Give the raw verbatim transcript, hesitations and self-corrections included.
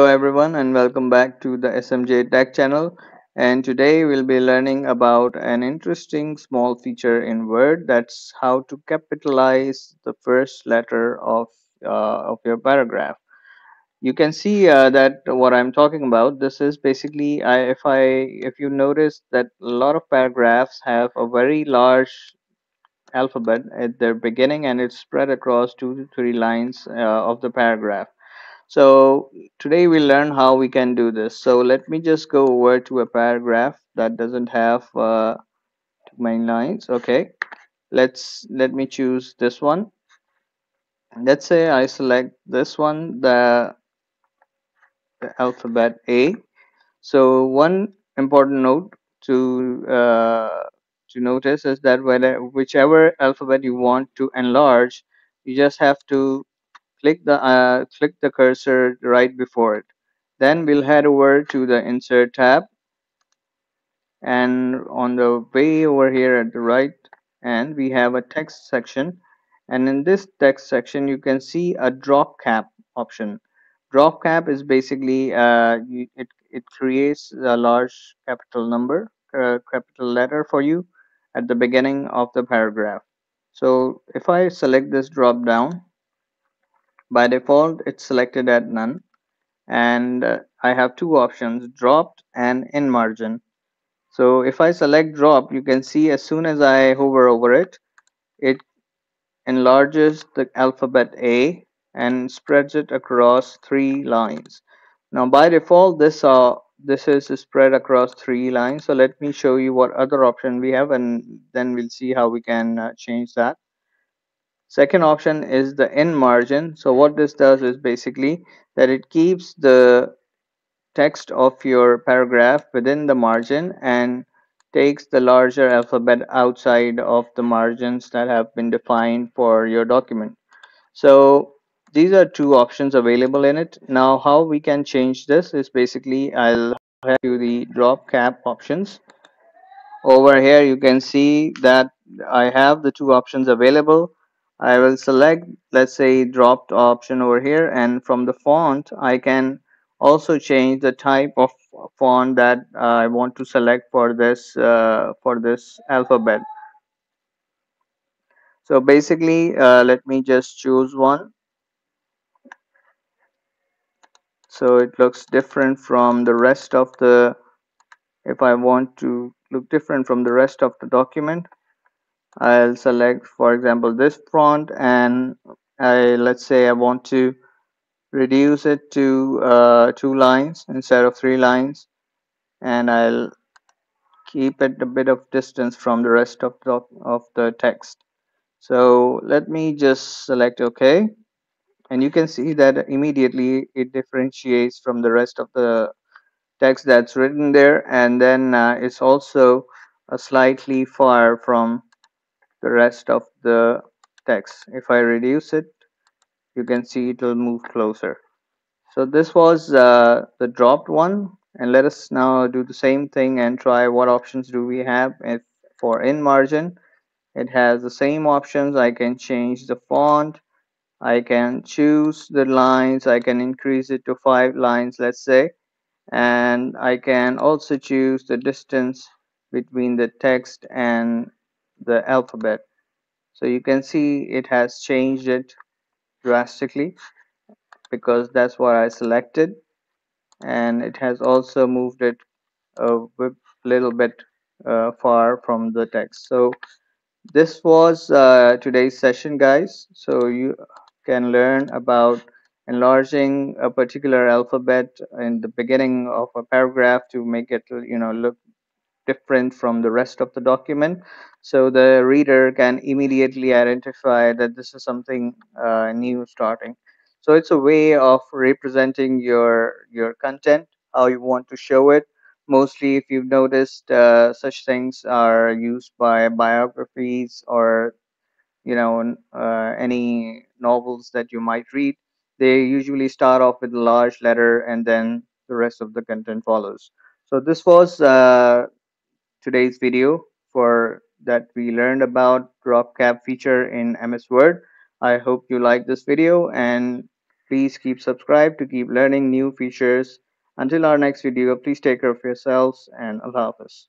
Hello everyone and welcome back to the S M J Tech channel, and today we'll be learning about an interesting small feature in Word, that's how to capitalize the first letter of, uh, of your paragraph. You can see uh, that what I'm talking about, this is basically I, if I if you notice that a lot of paragraphs have a very large alphabet at their beginning and it's spread across two to three lines uh, of the paragraph. So today we learn how we can do this. So let me just go over to a paragraph that doesn't have uh, main lines. Okay, let's let me choose this one. Let's say I select this one, the, the alphabet A. So one important note to uh, to notice is that whether whichever alphabet you want to enlarge, you just have to click the uh, click the cursor right before it. Then we'll head over to the Insert tab, and on the way over here at the right end we have a text section, and in this text section you can see a drop cap option. Drop cap is basically uh, it, it creates a large capital number uh, capital letter for you at the beginning of the paragraph. So if I select this drop down, by default it's selected at none, and uh, I have two options, dropped and in margin. So if I select drop, you can see as soon as I hover over it, it enlarges the alphabet A and spreads it across three lines. Now by default this uh, this is spread across three lines. So let me show you what other option we have, and then we'll see how we can uh, change that. Second option is the in margin. So what this does is basically that it keeps the text of your paragraph within the margin and takes the larger alphabet outside of the margins that have been defined for your document. So these are two options available in it. Now how we can change this is basically I'll head to the drop cap options. Over here you can see that I have the two options available. I will select, let's say, dropped option over here, and from the font I can also change the type of font that uh, I want to select for this uh, for this alphabet. So basically uh, let me just choose one. So it looks different from the rest of the, if I want to look different from the rest of the document, I'll select, for example, this font, and I let's say I want to reduce it to uh, two lines instead of three lines, and I'll keep it a bit of distance from the rest of the, of the text. So let me just select OK, and you can see that immediately it differentiates from the rest of the text that's written there, and then uh, it's also a slightly far from the rest of the text. If I reduce it, you can see it will move closer. So this was uh, the dropped one, and let us now do the same thing and try what options do we have. If for in margin, it has the same options. I can change the font, I can choose the lines, I can increase it to five lines, let's say, and I can also choose the distance between the text and the alphabet. So you can see it has changed it drastically because that's what I selected, and it has also moved it a little bit uh, far from the text. So this was uh, today's session, guys. So you can learn about enlarging a particular alphabet in the beginning of a paragraph to make it, you know, look different from the rest of the document, so the reader can immediately identify that this is something uh, new starting. So it's a way of representing your your content, how you want to show it. Mostly, if you've noticed, uh, such things are used by biographies or you know uh, any novels that you might read. They usually start off with a large letter and then the rest of the content follows. So this was uh, today's video for that we learned about drop cap feature in M S Word. I hope you like this video, and Please keep subscribed to keep learning new features. Until our next video, please take care of yourselves and Allah Hafiz.